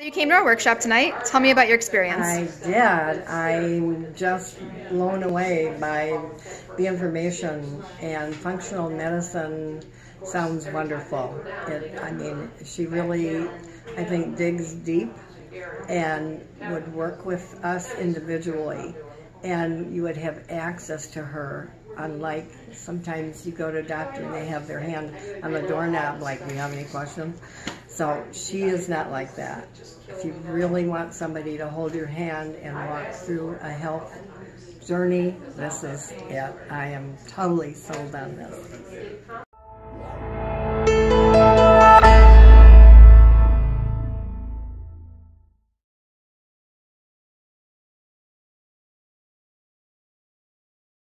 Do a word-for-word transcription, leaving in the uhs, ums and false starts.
You came to our workshop tonight. Tell me about your experience. I did. I'm just blown away by the information, and functional medicine sounds wonderful. It, I mean, she really, I think, digs deep and would work with us individually, and you would have access to her. Unlike sometimes you go to a doctor and they have their hand on the doorknob like, do you have any questions? So she is not like that. If you really want somebody to hold your hand and walk through a health journey, this is it. I am totally sold on this.